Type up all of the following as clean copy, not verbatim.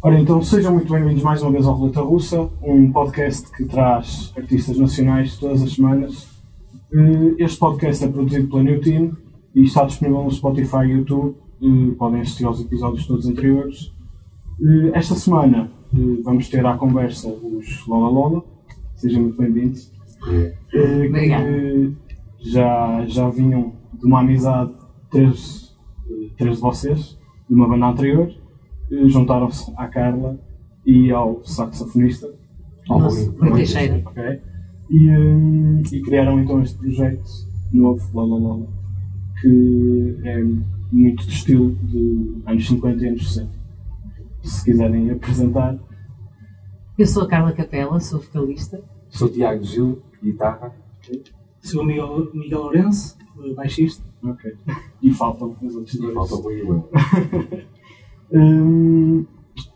Ora então, sejam muito bem-vindos mais uma vez ao Roleta Russa, um podcast que traz artistas nacionais todas as semanas. Este podcast é produzido pela New Team e está disponível no Spotify e Youtube. Podem assistir aos episódios todos anteriores. Esta semana vamos ter à conversa os Lola Lola. Sejam muito bem-vindos. Obrigado. Já vinham de uma amizade, três de vocês, de uma banda anterior. Juntaram-se à Carla e ao saxofonista. Okay. E criaram então este projeto novo, Lola Lola, que é muito do estilo de anos 50 e anos 60. Se quiserem apresentar. Eu sou a Carla Capela, sou vocalista. Sou o Tiago Gil, guitarra. Okay. Sou o Miguel Lourenço, baixista. Ok. E faltam os outros dois.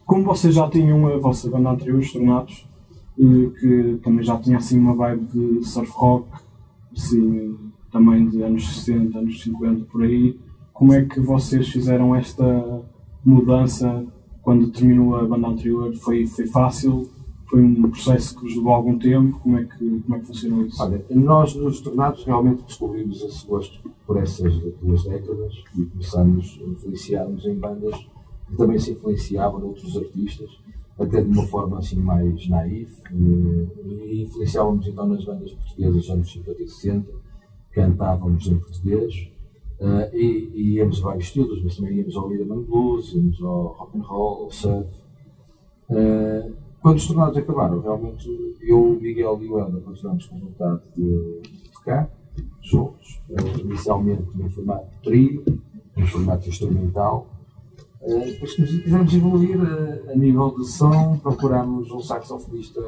Como vocês já tinham a vossa banda anterior, Os Tornados, que também já tinha assim uma vibe de surf rock, assim, também de anos 60, anos 50, por aí, como é que vocês fizeram esta mudança quando terminou a banda anterior? Foi fácil? Foi um processo que vos levou algum tempo? Como é que funcionou isso? Olha, nós nos Tornados realmente descobrimos esse gosto por essas duas décadas e começámos a influenciar-nos em bandas que também se influenciavam de outros artistas, até de uma forma assim mais naif, e influenciávamos então nas bandas portuguesas dos anos 50 e 60, cantávamos em português, e íamos a vários estilos, mas também íamos ao Widerman Blues, íamos ao rock and roll, ao surf. Quando os Tornados acabaram, realmente eu, Miguel e o Helder continuámos com vontade de tocar juntos, inicialmente num formato de trio, num formato instrumental. Depois que quisemos evoluir a nível de som, procurámos um saxofonista,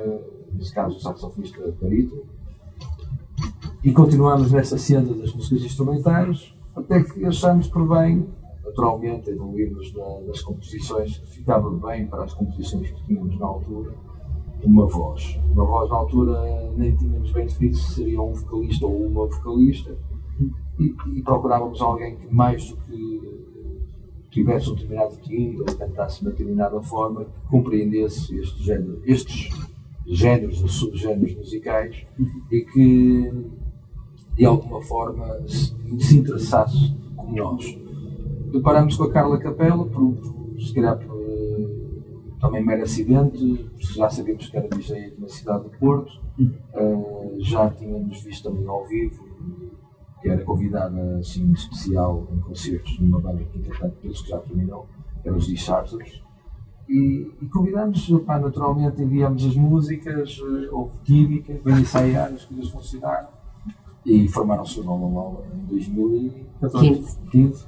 nesse caso um saxofonista perito, e continuámos nessa senda das músicas instrumentais, até que achámos por bem, naturalmente, evoluímos nas composições, ficava bem para as composições que tínhamos na altura, uma voz. Uma voz na altura nem tínhamos bem definido se seria um vocalista ou uma vocalista, e procurávamos alguém que mais do que tivesse um determinado timbre ou cantasse de uma determinada forma, que compreendesse este género, estes géneros ou subgéneros musicais e que, de alguma forma, se interessasse como nós. Deparámos com a Carla Capela, se calhar também mero acidente, já sabíamos que era DJ aqui na cidade do Porto, já tínhamos visto também ao vivo, que era convidada assim especial em concertos numa banda que entretanto penso que já terminou, eram os Discharters, e convidámos, naturalmente enviámos as músicas, houve química, bem ensaiar, as coisas funcionaram e formaram-se o Lola Lola em 2014. 15.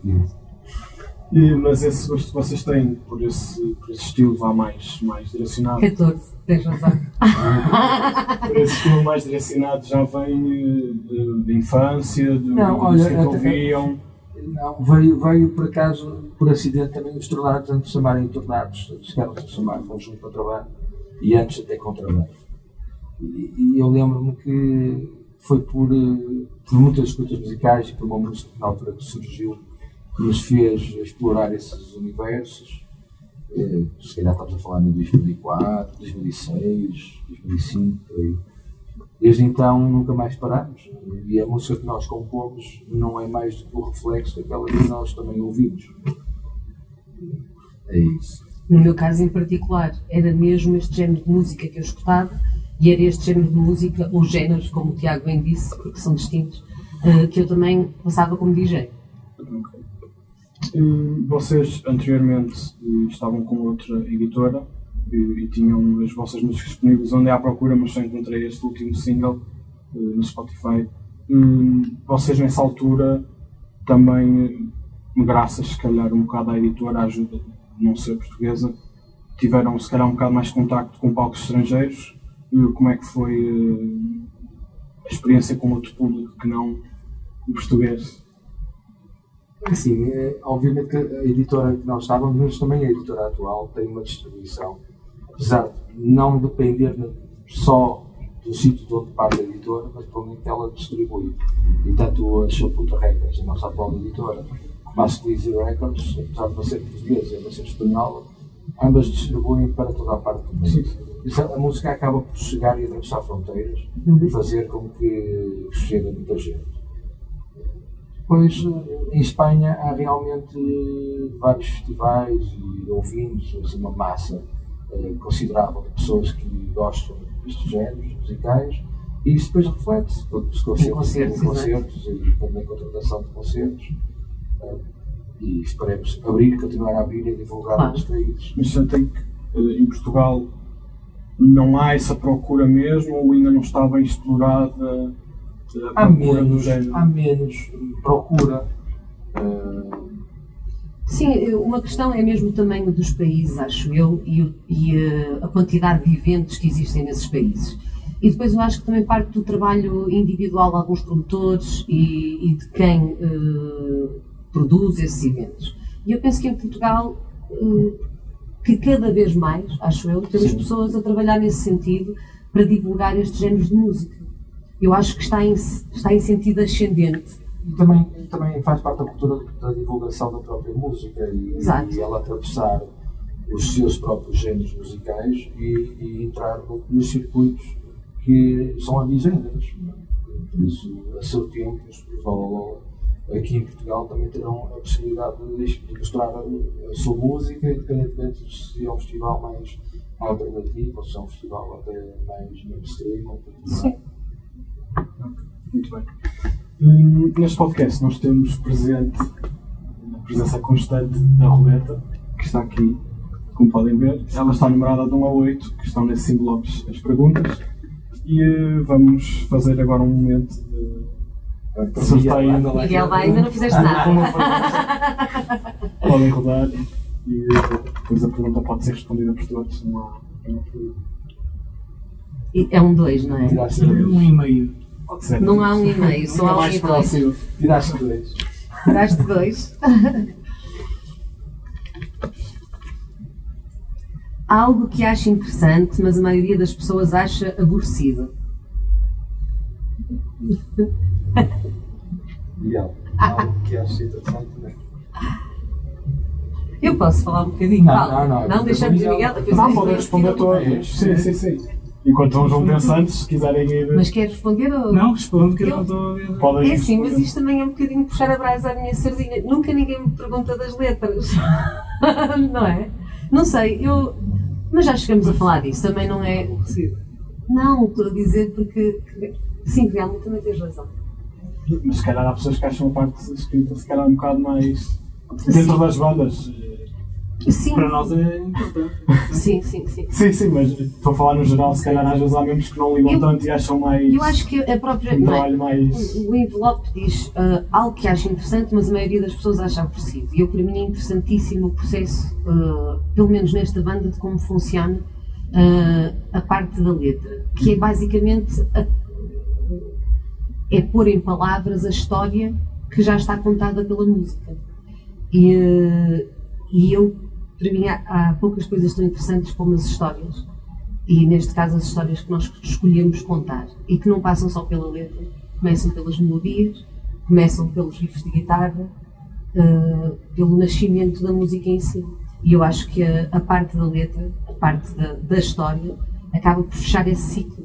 Mas esse gosto que vocês têm por esse estilo vá mais direcionado. 14, tens razão. Por esse estilo mais direcionado já vem de infância, de música que ouviam? Não, veio por acaso, por acidente também, os Tornados, antes de chamarem Tornados, chegaram-se a chamar conjunto para trabalho e antes até contrabando. E eu lembro-me que foi por muitas escutas musicais e por uma música que na altura que surgiu, que nos fez explorar esses universos. Se calhar estamos a falar em 2004, 2006, 2005, desde então nunca mais parámos, e a música que nós compomos não é mais do que o reflexo daquela que nós também ouvimos. É isso. No meu caso em particular, era mesmo este género de música que eu escutava, e era este género de música, ou géneros, como o Tiago bem disse, porque são distintos, que eu também passava como DJ. Okay. Vocês anteriormente estavam com outra editora e tinham as vossas músicas disponíveis onde é à procura, mas só encontrei este último single no Spotify. Vocês nessa altura também, graças se calhar um bocado à editora, à ajuda de não ser portuguesa, tiveram se calhar um bocado mais contacto com palcos estrangeiros. Como é que foi a experiência com outro público que não o português? Sim, obviamente que a editora que nós estávamos, mas também a editora atual, tem uma distribuição, apesar de não depender só do sítio de onde parte a editora, mas provavelmente ela distribui. E tanto a sua Puta Records, a nossa atual editora, como a Easy Records, apesar de não ser portuguesa e não ser espanhola, ambas distribuem para toda a parte do mundo. Sim, sim. A música acaba por chegar e atravessar fronteiras e fazer com que chegue a muita gente. Pois, em Espanha há realmente vários festivais e ouvintes, assim, uma massa considerável de pessoas que gostam destes géneros musicais, e isso depois reflete-se pelos concertos e também a contratação de concertos. E esperemos abrir, continuar a abrir e divulgar nos países. Mas sentem que em Portugal não há essa procura mesmo, ou ainda não está bem explorada? Há menos procura. Sim, uma questão é mesmo o tamanho dos países, acho eu, e a quantidade de eventos que existem nesses países. E depois eu acho que também parte do trabalho individual de alguns produtores e de quem produz esses eventos. E eu penso que em Portugal, que cada vez mais, acho eu, temos pessoas a trabalhar nesse sentido para divulgar estes géneros de música. Eu acho que está em sentido ascendente. E também faz parte da cultura da divulgação da própria música e ela atravessar os seus próprios géneros musicais e entrar nos circuitos que são abigentes. Por isso, a seu tempo, os Lola Lola aqui em Portugal também terão a possibilidade de mostrar a sua música, independentemente se é um festival mais alternativo ou se é um festival até mais mainstream. Sim. Muito bem. Neste podcast nós temos presente a presença constante da Roleta, que está aqui, como podem ver. Ela está numerada de 1 a 8, que estão nesses envelopes as perguntas. E vamos fazer agora um momento de sorteio. Miguel, ainda não fizeste nada. Podem rodar e depois a pergunta pode ser respondida por todos. Não há problema. É um 2, não é? É um e meio. Não há um e-mail, só há um e-mail. Tiraste 2. Tiraste 2. Há algo que acha interessante, mas a maioria das pessoas acha aborrecido. Legal. Há algo que acha interessante também. Eu posso falar um bocadinho? Não deixamos o Miguel depois. Não, podem responder todos. Sim. Enquanto uns vão pensando, se quiserem ir... Mas quer responder ou...? Não, respondo, que eu não estou a ver. É assim, mas isto também é um bocadinho puxar a brasa à minha sardinha. Nunca ninguém me pergunta das letras, não é? Não sei, eu... Mas já chegamos a falar disso, também não é... Não, estou a dizer porque... Sim, realmente também tens razão. Mas se calhar há pessoas que acham a parte escrita, se calhar um bocado mais... Dentro das bandas. Sim. Para nós é importante. Sim. Sim, mas estou a falar no geral, se calhar às vezes há membros que não ligam tanto e acham mais... Eu acho que a própria... O envelope diz algo que acho interessante, mas a maioria das pessoas acha aborrecido. E eu, para mim, é interessantíssimo o processo, pelo menos nesta banda, de como funciona a parte da letra. Que é basicamente é pôr em palavras a história que já está contada pela música. Para mim, há poucas coisas tão interessantes como as histórias, e neste caso as histórias que nós escolhemos contar, e que não passam só pela letra, começam pelas melodias, começam pelos riffs de guitarra, pelo nascimento da música em si. E eu acho que a parte da letra, a parte da história, acaba por fechar esse ciclo,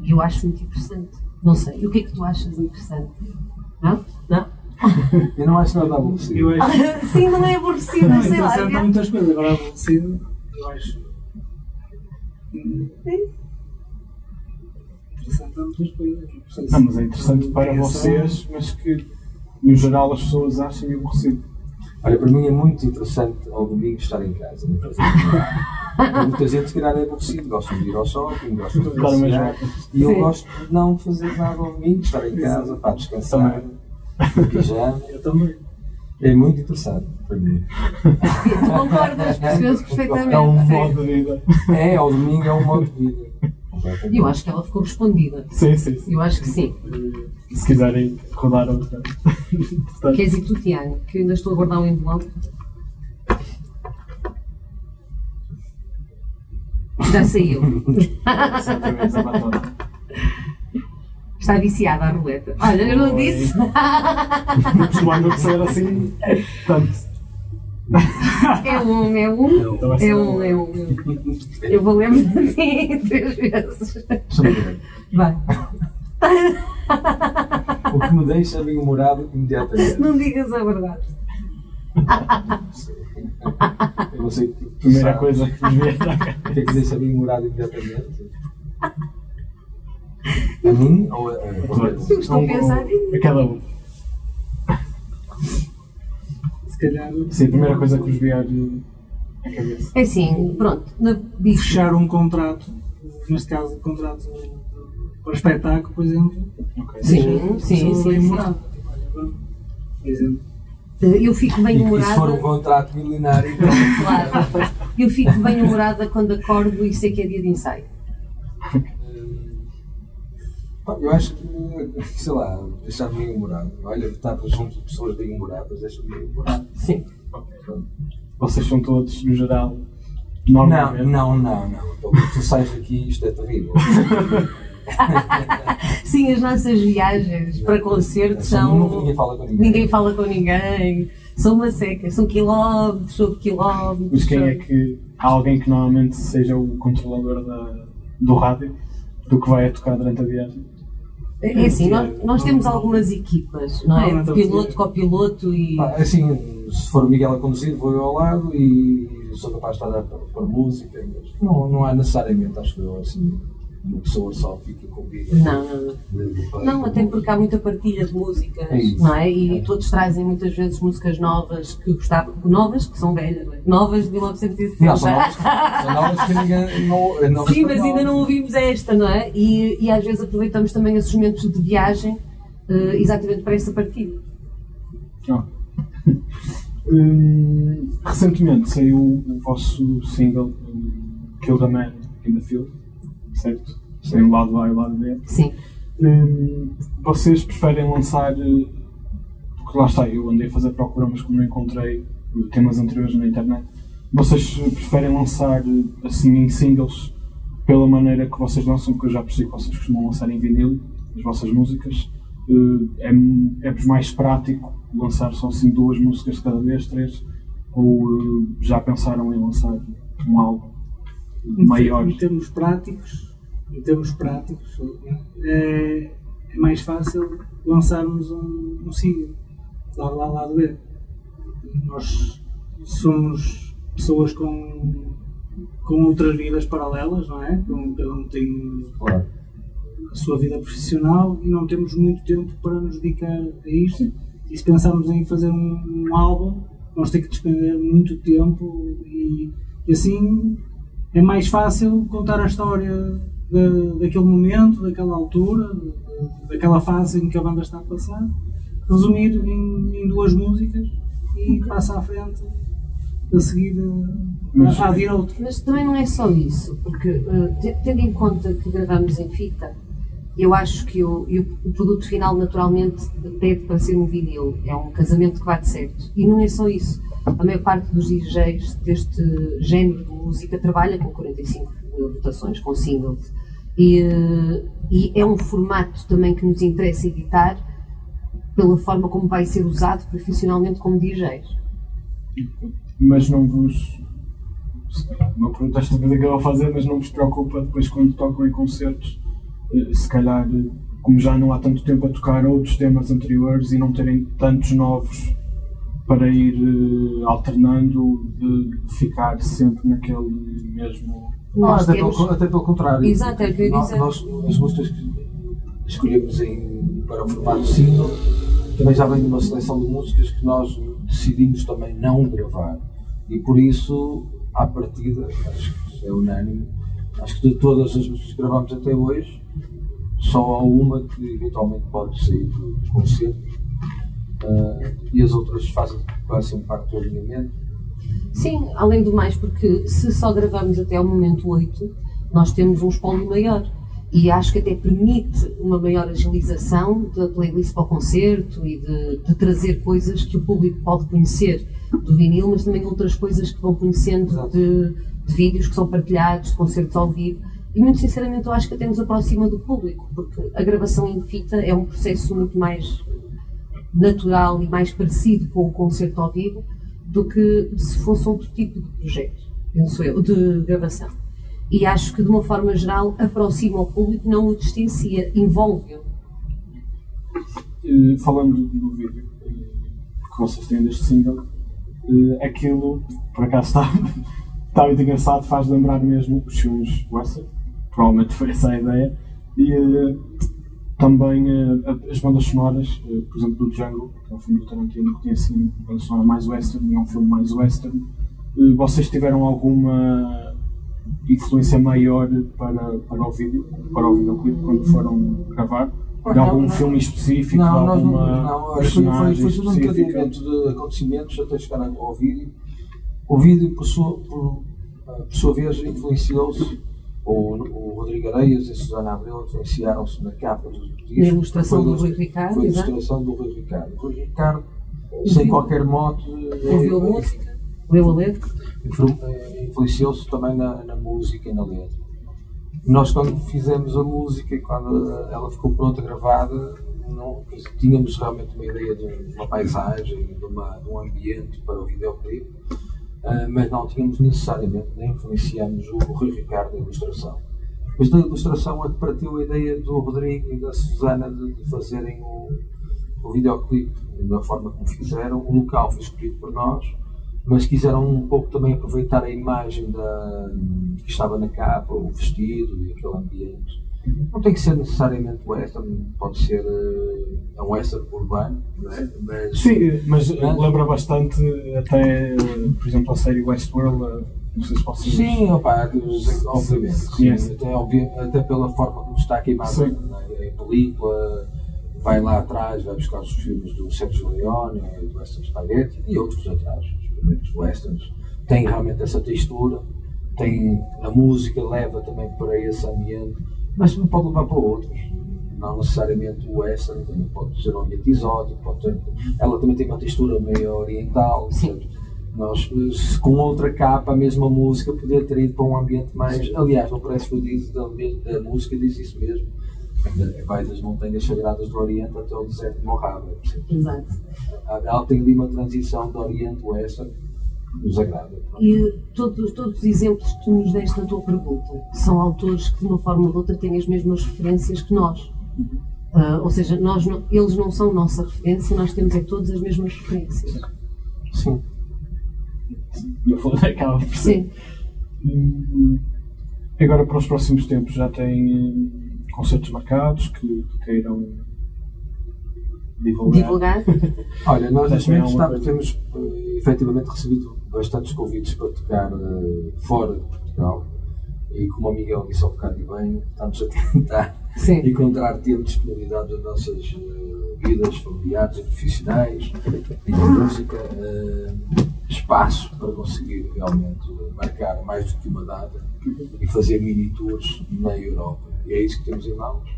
e eu acho muito interessante. Não sei, e o que é que tu achas interessante? Não? Eu não acho nada aborrecido. Sim, não é aborrecido, não sei lá. Interessante há muitas coisas, agora aborrecido, eu acho. Sim. Interessante há muitas coisas. Não, mas é interessante para vocês, mas que no geral as pessoas acham aborrecido. Olha, para mim é muito interessante ao domingo estar em casa. Muita gente, se calhar, é aborrecido. Gostam de ir ao shopping, gostam de passear. E eu gosto de não fazer nada ao domingo, estar em casa, para descansar. Eu também. É muito interessante para mim. Tu concordas, percebes perfeitamente. É um modo de vida. Ao domingo é um modo de vida. E eu acho que ela ficou respondida. Sim. Eu acho que sim. Se quiserem rodar outra. Queres ir tu, Tiago? Que eu ainda estou a guardar um envelope. Já saiu. Está viciada a roleta. Olha, eu não disse. Não costumava ser assim. Portanto, É um. Eu vou lembrar assim 3 vezes. Vai. O que me deixa bem-humorado imediatamente. Não digas a verdade. Eu não sei. Primeira coisa que me vem à cabeça. O que é que deixa bem-humorado imediatamente? A mim ou a vocês? Estou a pensar em cada um. Se calhar. Sim, a primeira coisa que vos vier à cabeça. É assim, pronto. Fechar um contrato, neste caso, um contrato para espetáculo, por exemplo. Okay. Sim. Por exemplo. Eu fico bem humorada. Se for um contrato milenário. Então... Claro. Eu fico bem humorada quando acordo e sei que é dia de ensaio. Eu acho que, sei lá, deixar-me bem humorado. Olha, estar junto de pessoas bem humoradas, deixa-me bem humorado. Sim. Vocês são todos, no geral, normalmente? Não. Então, tu sais daqui, isto é terrível. Sim, as nossas viagens para concertos são... Ninguém fala com ninguém. São uma seca, são quilómetros sobre quilómetros. Mas quem é que... Há alguém que normalmente seja o controlador do rádio, do que vai a tocar durante a viagem? É assim, nós temos algumas equipas, não é? De piloto, copiloto e... Assim, se for o Miguel a conduzir, vou eu ao lado e sou capaz de estar a pôr música. Não há necessariamente, acho que eu assim... Uma pessoa só fica comigo. Não, até porque há muita partilha de músicas, não é? E todos trazem muitas vezes músicas novas que gostavam, novas que são velhas, novas de 1960. Não, são novas que ninguém. Não, sim, mas ainda não ouvimos esta, não é? E às vezes aproveitamos também esses momentos de viagem exatamente para essa partilha. Recentemente saiu o vosso single Kill the Man in the Field. Certo? Tem o lado A e o lado B. Sim. Vocês preferem lançar... Porque lá está, eu andei a fazer procura, mas como não encontrei temas anteriores na internet. Vocês preferem lançar assim em singles pela maneira que vocês lançam, porque eu já percebi que vocês costumam lançar em vinil as vossas músicas. É-vos mais prático lançar só assim 2 músicas cada vez, 3? Ou já pensaram em lançar um álbum? Maior. Em termos práticos, é mais fácil lançarmos um single, lá do B. Nós somos pessoas com outras vidas paralelas, não é? Cada um tem a sua vida profissional e não temos muito tempo para nos dedicar a isto. Sim. E se pensarmos em fazer um álbum, vamos ter que despender muito tempo e assim... É mais fácil contar a história daquele momento, daquela altura, daquela fase em que a banda está a passar, resumir em 2 músicas e passa à frente a seguir a vir outro. Mas também não é só isso, porque tendo em conta que gravamos em fita, eu acho que o produto final naturalmente pede para ser um vinil, é um casamento que bate certo. E não é só isso. A maior parte dos DJs deste género de música trabalha com 45.000 rotações, com singles. E é um formato também que nos interessa editar pela forma como vai ser usado profissionalmente como DJs. Mas não vos... Uma pergunta esta vez que eu vou fazer, mas não vos preocupa depois quando tocam em concertos, se calhar, como já não há tanto tempo a tocar outros temas anteriores e não terem tantos novos para ir alternando, de ficar sempre naquele mesmo... Até pelo contrário. Exato, é o que eu ia dizer. Nós, as músicas que escolhemos para o formato single, também já vem de uma seleção de músicas que nós decidimos também não gravar. E por isso, à partida, acho que é unânime, acho que de todas as músicas que gravámos até hoje, só há uma que eventualmente pode sair do concerto. E as outras fazem parte do alinhamento? Sim, além do mais, porque se só gravamos até o momento 8, nós temos um espólio maior e acho que até permite uma maior agilização da playlist para o concerto e de trazer coisas que o público pode conhecer do vinil, mas também outras coisas que vão conhecendo de vídeos que são partilhados, de concertos ao vivo. E muito sinceramente eu acho que até nos aproxima do público, porque a gravação em fita é um processo muito mais natural e mais parecido com o concerto ao vivo do que se fosse outro tipo de projeto, penso eu, de gravação. E acho que, de uma forma geral, aproxima o público, não o distancia, envolve-o. Falando do vídeo que vocês têm deste single, aquilo, por acaso, está muito engraçado, faz lembrar mesmo os filmes Westworld, provavelmente foi essa a ideia, e também as bandas sonoras, por exemplo, do Django, que é um filme do Tarantino, que tem assim uma banda sonora mais western, é um filme mais western. Vocês tiveram alguma influência maior para o vídeo, para o videoclipe, quando foram gravar? De algum filme específico? Não, de alguma personagem específica? Foi tudo um encadeamento de acontecimentos até chegar ao vídeo. O vídeo, por sua vez, influenciou-se, o Rodrigo Areias e a Susana Abreu influenciaram-se na capa do disco. Na ilustração do Rui Ricardo. Foi a ilustração do Rui Ricardo. O Rui Ricardo, sem qualquer modo, ouviu a música, leu a letra. Influenciou-se também na música e na letra. Nós, quando fizemos a música e quando ela ficou pronta, gravada, não, tínhamos realmente uma ideia de uma paisagem, de um ambiente para o videoclipe, mas não tínhamos necessariamente, nem influenciámos o Rui Ricardo da ilustração. Mas da ilustração é que partiu a ideia do Rodrigo e da Susana de fazerem o videoclipe da forma como fizeram. O local foi escolhido por nós, mas quiseram um pouco também aproveitar a imagem que estava na capa, o vestido e aquele ambiente. Não tem que ser necessariamente western, pode ser um western urbano, não é? Sim, mas lembra bastante até, por exemplo, a série Westworld, não sei se posso dizer. Sim, opa, obviamente, até pela forma como está queimada em película. Vai lá atrás, vai buscar os filmes do Sergio Leone, do Western Spaghetti e outros atrás. Os primeiros westerns têm realmente essa textura, a música leva também para esse ambiente, mas também pode levar para outros. Não necessariamente o western, também pode ser um ambiente exótico, ela também tem uma textura meio oriental. Portanto, nós, com outra capa, a mesma música, poder ter ido para um ambiente mais. Aliás, não parece que eu disse, da música diz isso mesmo. Vai das montanhas sagradas do Oriente até o deserto de Mojave. Exato. Ela tem ali uma transição do Oriente-Oeste que nos agrada. E todos os exemplos que tu nos deste na tua pergunta são autores que, de uma forma ou de outra, têm as mesmas referências que nós. Ou seja, eles não são nossa referência, nós temos todas as mesmas referências. Sim. Eu vou dar cá. Sim. Agora, para os próximos tempos, já tem concertos marcados que queiram divulgar? Olha, nós neste momento temos efetivamente recebido bastantes convites para tocar fora de Portugal e, como o Miguel disse há um bocado bem, estamos a tentar encontrar tempo de disponibilidade das nossas vidas familiares e profissionais e da música, espaço para conseguir realmente marcar mais do que uma data e fazer mini tours na Europa. E é isso que temos em mãos.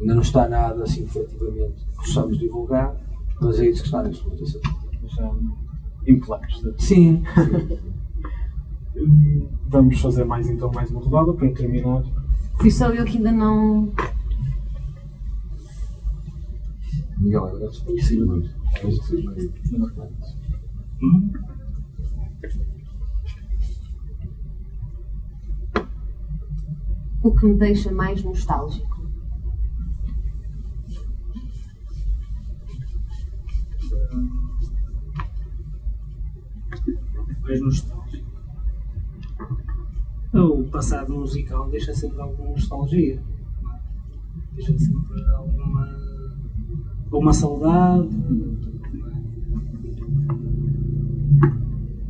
Ainda não está nada assim efetivamente que possamos divulgar, mas é isso que está neste momento. Já em planos. Sim. Vamos fazer mais uma rodada para terminar. Fui só eu que ainda não. Miguel, agora se conhecer muito. O que me deixa mais nostálgico? Mais nostálgico? O passado musical deixa sempre alguma nostalgia, deixa sempre alguma saudade,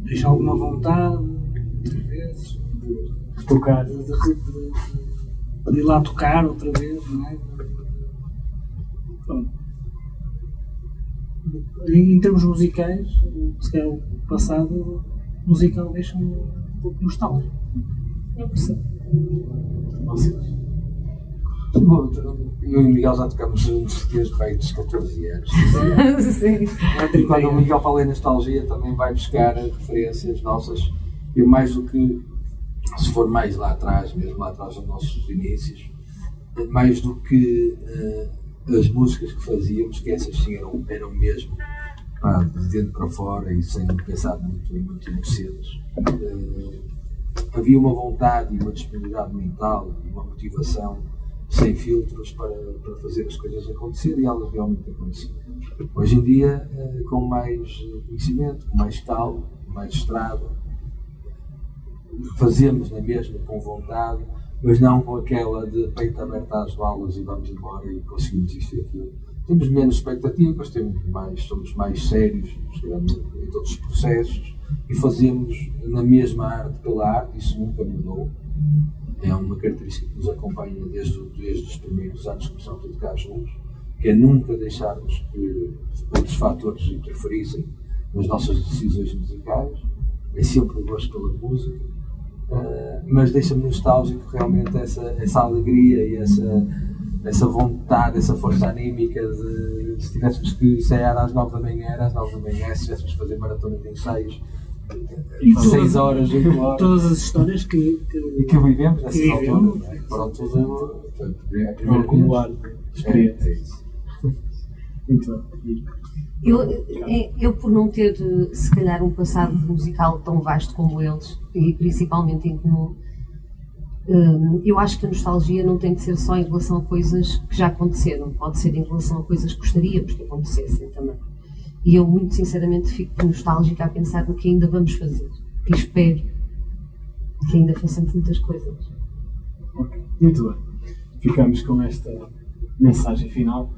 deixa alguma vontade, muitas vezes, de ir lá tocar outra vez, não é? Pronto. Em termos musicais, se calhar o passado musical deixa-me um pouco nostálgico. Eu percebo. Eu e o Miguel já tocámos juntos desde 14 anos. Sim. E quando o Miguel fala em nostalgia, também vai buscar referências nossas, e mais do que. Se for mais lá atrás, mesmo lá atrás dos nossos inícios, mais do que as músicas que fazíamos, que essas sim eram mesmo pá, de dentro para fora e sem pensar muito em muito cedo. Havia uma vontade e uma disponibilidade mental e uma motivação sem filtros para fazer as coisas acontecer, e elas realmente aconteciam. Hoje em dia, com mais conhecimento, com mais calma, mais estrada, fazemos na mesma com vontade, mas não com aquela de peito aberto às balas e vamos embora e conseguimos isto e aquilo. Temos menos expectativas, somos mais sérios em todos os processos e fazemos na mesma arte pela arte, isso nunca mudou. É uma característica que nos acompanha desde os primeiros anos que começamos a tocar juntos, que é nunca deixarmos que outros fatores interferissem nas nossas decisões musicais, é sempre o gosto pela música, mas deixa-me nostálgico realmente essa alegria e essa vontade, essa força anímica de se tivéssemos que ensaiar às 9 da manhã, era às 9 da manhã, se tivéssemos que fazer maratona de ensaios, 6 horas, 8 horas. Todas as histórias que vivemos nessa altura, né? Pronto, é a primeira acumular experiência. Então, eu, por não ter, se calhar, um passado musical tão vasto como eles, e principalmente em comum, eu acho que a nostalgia não tem de ser só em relação a coisas que já aconteceram, pode ser em relação a coisas que gostaríamos que acontecessem também. E eu, muito sinceramente, fico nostálgica a pensar no que ainda vamos fazer. E espero que ainda façamos muitas coisas. Ok, muito bem. Ficamos com esta mensagem final.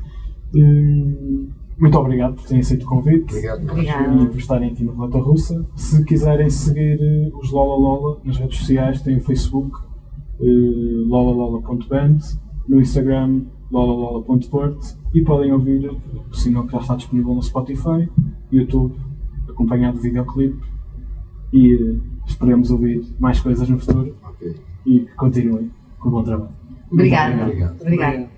Muito obrigado por terem aceito o convite. Obrigado. E por estarem aqui no Roleta Russa. Se quiserem seguir os Lola Lola nas redes sociais, tem o Facebook, lolalola.band, no Instagram, lolalola.port, e podem ouvir o sinal que já está disponível no Spotify, Youtube, acompanhado de videoclipe, e esperemos ouvir mais coisas no futuro. Okay. E que continuem com o bom trabalho. Obrigada. Obrigado.